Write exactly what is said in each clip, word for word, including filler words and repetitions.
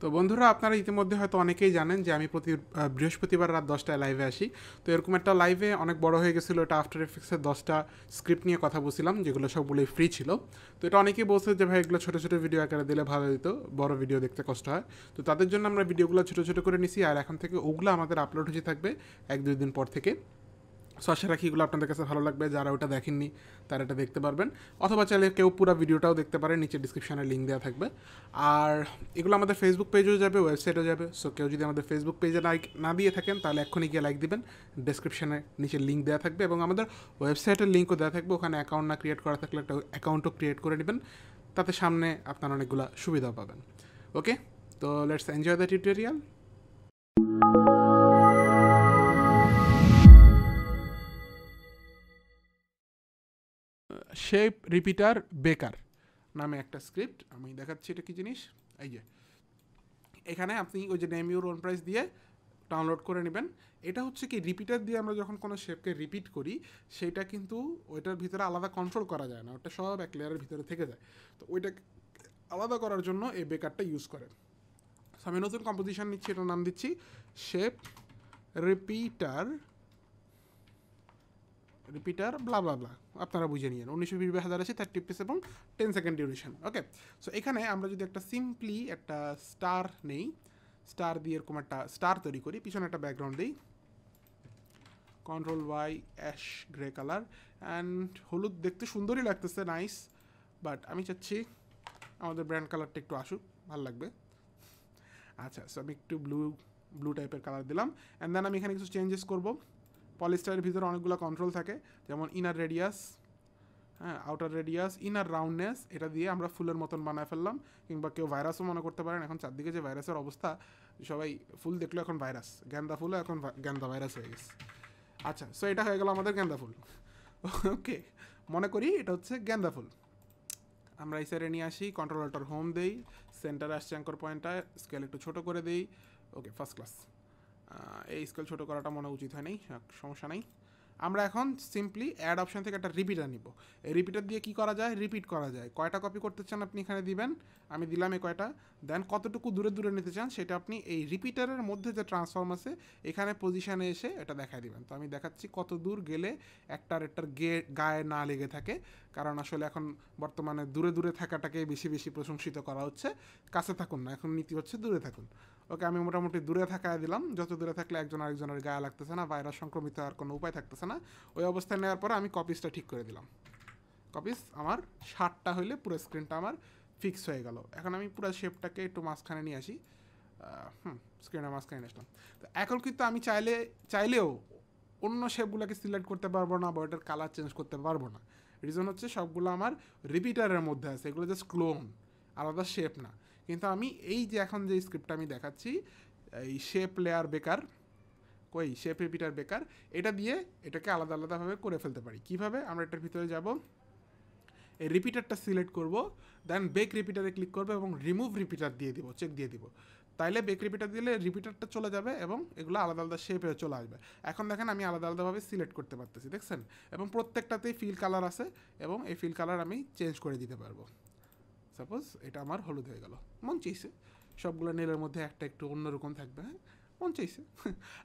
तो बंधुरा आपनारा इतिमध्ये हयতো अनेकेई जानें जे आमी प्रति बृहस्पतिवार रात दसटाय लाइवे आसि। तो एरकम एक लाइवे अनेक बड़ो हये गेछिलो एटा आफ्टर इफेक्ट्सের दसटा स्क्रिप्ट निये कथा बोलছিলাম जेगुलो सबगुलोई फ्री छिलो। तो एटा अनेकेई बोलছে जे भाई एगुलो छोटो छोटो भिडियो आकारे दिले भालो हतो, बड़ो भिडियो देखते कष्ट हय। तो ताদের জন্য আমরা ভিডিওগুলো ছোট ছোট করে নিছি আর এখন থেকে ওগুলো আমাদের আপলোড হতে থাকবে এক দুই দিন পর থেকে। सो आशा रखी एगुलो आपनादेर काछे भालो लागबे, जारा ओटा देखेननि तारा एटा देखते पारबेन अथवा चाइले केउ पुरो भिडियोटाओ देखते पारे, नीचे डिस्क्रिपशने लिंक देया थाकबे। आर एगुलो आमादेर फेसबुक पेजेओ जाबे, वेबसाइटेओ जाबे। सो केउ जोदि आमादेर फेसबुक पेजे लाइक ना दिये थाकेन ताहले एखोनी गिये लाइक दिबेन, डिस्क्रिपशने नीचे लिंक देया थाकबे एबं आमादेर वेबसाइटेर लिंकও देया थाकबे। ओखाনে অ্যাকাউন্ট না ক্রিয়েট করা থাকলে একটা অ্যাকাউন্টও ক্রিয়েট করে নেবেন, তাতে সামনে আপনারা অনেকগুলো সুবিধা পাবেন। ওকে, তো let's enjoy the tutorial. Shape repeater बेकार नामे एक स्क्रिप्ट आमी देखाच्छि एटा कि जिनिस। एइ जे एखाने आपनि ओइ जे नेम योर ओन प्राइस दिए डाउनलोड करे नेबेन। एटा होच्छे कि रिपिटार दिए आमरा जखन कोनो शेपके रिपिट करी सेटा किन्तु ओइटार भितरे आलादा कंट्रोल करा जाय ना, ओटा सब एक लेयारेर भितरे थेके जाय। तो ओइटाके आलादा करार जोन्नो एइ बेकारटा यूज करे। सो आमी नतुन कम्पोजिशन निच्छि, एटार नाम दिच्छि shape repeater repeater blah blah blah अपनारा बुझे नियन। उन्नीस बीस हज़ार आशी थार्टी पिस और ten second duration. Okay, so एखाने आमरा जोदि एकटा सिम्पली एकटा स्टार नेई, स्टार दिए एरकम एकटा स्टार तैरी करी, पिछने एकटा बैकग्राउंड देई control Y ash grey colour and हलुद देखते सुंदर ही लागतेछे नाइस, बाट आमी चाচ্ছি आमादेर ब्रैंड कलरटा एकटु आसुक, भालो लागबे। अच्छा, सो आमी एकटु ब्लू ब्लू टाइपेर कलर दिलाम एंड देन आमी एखाने किछु चेंजेस करब। पलिस्टारेर भितरे अनेकगुलो कंट्रोल थाके, जेमन इनार रेडियास, हाँ आउटार रेडियास, इनार राउंडनेस, एटा दिए आमरा फुलेर मतन बनाय फेललाम। किंबा केउ भाइरासओ मने करते पारेन, एखन चारदिके जे भाइरासेर अवस्था सबाई फुल देखलो एखन भाइरास, गेंदा फुल एखन गेंदा भाइरास हये गेछे। अच्छा, सो एटा हये गेल आमादेर गेंदा फुल। ओके, मने करी एटा होच्छे गेंदा फुल। आमरा एइ साइडे निये आसि, कंट्रोल अल्ट होम देई, सेंटारे आसि एंकर पॉइंटटा, स्केल एकटु छोटो करे देई। ओके, फार्स्ट क्लास এই স্কেল ছোটো করাটা মনে উচিত হয় নাই, সমস্যা নাই। আমরা এখন সিম্পলি অ্যাড অপশন থেকে একটা রিপিটার নিব। এই রিপিটার দিয়ে কি করা যায়? রিপিট করা যায়। কয়টা কপি করতে চান আপনি এখানে দিবেন, আমি দিলাম এই কয়টা। দেন কতটুকু দূরে দূরে নিতে চান সেটা আপনি এই রিপিটারের মধ্যে যে ট্রান্সফর্ম আছে এখানে পজিশানে এসে এটা দেখাই দিবেন। তো আমি দেখাচ্ছি কত দূর গেলে একটার একটার গে গায়ে না লেগে থাকে, কারণ আসলে এখন বর্তমানে দূরে দূরে থাকাটাকে বেশি বেশি প্রশংসিত করা হচ্ছে। কাছে থাকুন না, এখন নীতি হচ্ছে দূরে থাকুন। ওকে, আমি মোটামুটি দূরে থাকায় দিলাম। যত দূরে থাকলে একজন আরেকজনের গায়ে লাগতেছে না, ভাইরাস সংক্রমিত আর কোনো উপায় থাকতেছে না। ওই অবস্থায় নেওয়ার পরে আমি কপিসটা ঠিক করে দিলাম। কপিস আমার ষাটটা হইলে পুরো স্ক্রিনটা আমার ফিক্স হয়ে গেল। এখন আমি পুরো শেপটাকে একটু মাঝখানে নিয়ে আসি, হুম স্ক্রিনের মাঝখানে নিয়ে আসলাম। তো এখন কিন্তু আমি চাইলে চাইলেও অন্য শেপগুলোকে সিলেক্ট করতে পারবো না বা ওটার কালার চেঞ্জ করতে পারবো না। রিজন হচ্ছে সবগুলো আমার রিপিটারের মধ্যে আছে, এগুলো জাস্ট ক্লোন, আলাদা শেপ না। কিন্তু আমি এই যে এখন যে স্ক্রিপ্টটা আমি দেখাচ্ছি এই শেপ লেয়ার বেকার কই শেপ রিপিটার বেকার, এটা দিয়ে এটাকে আলাদা আলাদাভাবে করে ফেলতে পারি। কিভাবে? আমরা এটার ভিতরে যাব, এই রিপিটারটা সিলেক্ট করব, দেন বেক রিপিটারে ক্লিক করব এবং রিমুভ রিপিটার দিয়ে দিব, চেক দিয়ে দিব। তাইলে বেক রিপিটার দিলে রিপিটারটা চলে যাবে এবং এগুলো আলাদা আলাদা শেপে চলে আসবে। এখন দেখেন আমি আলাদা আলাদাভাবে সিলেক্ট করতে পারতেছি, দেখছেন? এবং প্রত্যেকটাতেই ফিল কালার আছে এবং এই ফিল কালার আমি চেঞ্জ করে দিতে পারবো। সাপোজ এটা আমার হলুদ হয়ে গেল, মন চাইছে সবগুলো নীলের মধ্যে একটা একটু অন্যরকম থাকবে, হ্যাঁ মন চাইছে।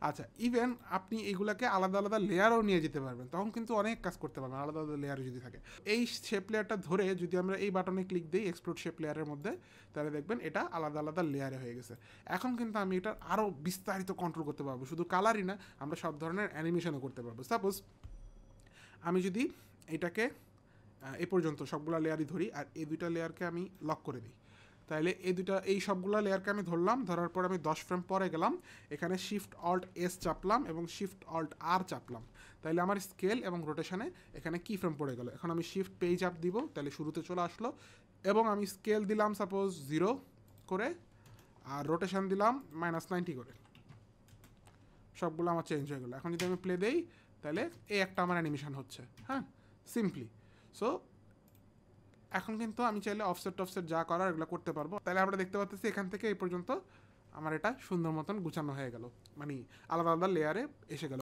আচ্ছা, ইভেন আপনি এইগুলোকে আলাদা আলাদা লেয়ারও নিয়ে যেতে পারবেন, তখন কিন্তু অনেক কাজ করতে পারবেন আলাদা আলাদা লেয়ারও যদি থাকে। এই শেপ লেয়ারটা ধরে যদি আমরা এই বাটনে ক্লিক দিই এক্সপ্লোর শেপ লেয়ারের মধ্যে, তাহলে দেখবেন এটা আলাদা আলাদা লেয়ারে হয়ে গেছে। এখন কিন্তু আমি এটা আরও বিস্তারিত কন্ট্রোল করতে পারবো, শুধু কালারই না আমরা সব ধরনের অ্যানিমেশনও করতে পারবো। সাপোজ আমি যদি এটাকে এ পর্যন্ত সবগুলা লেয়ারই ধরি আর এই দুইটা লেয়ারকে আমি লক করে দিই, তাহলে এই দুইটা এই সবগুলা লেয়ারকে আমি ধরলাম, ধরার পর আমি দশ ফ্রেম পরে গেলাম, এখানে শিফট অল্ট এস চাপলাম এবং শিফট অল্ট আর চাপলাম, তাহলে আমার স্কেল এবং রোটেশনে এখানে কি ফ্রেম পড়ে গেল। এখন আমি শিফট পেজ আপ দিব, তাহলে শুরুতে চলে আসলো এবং আমি স্কেল দিলাম সাপোজ জিরো করে আর রোটেশন দিলাম মাইনাস নাইনটি করে, সবগুলো আমার চেঞ্জ হয়ে গেলো। এখন যদি আমি প্লে দিই তাহলে এই একটা আমার অ্যানিমেশন হচ্ছে, হ্যাঁ সিম্পলি। সো এখন কিন্তু আমি চাইলে অফসেট টফসেট যা করার এগুলো করতে পারবো। তাহলে আমরা দেখতে পাচ্ছি এখান থেকে এই পর্যন্ত আমার এটা সুন্দর মতন গুছানো হয়ে গেল, মানে আলাদা আলাদা লেয়ারে এসে গেল।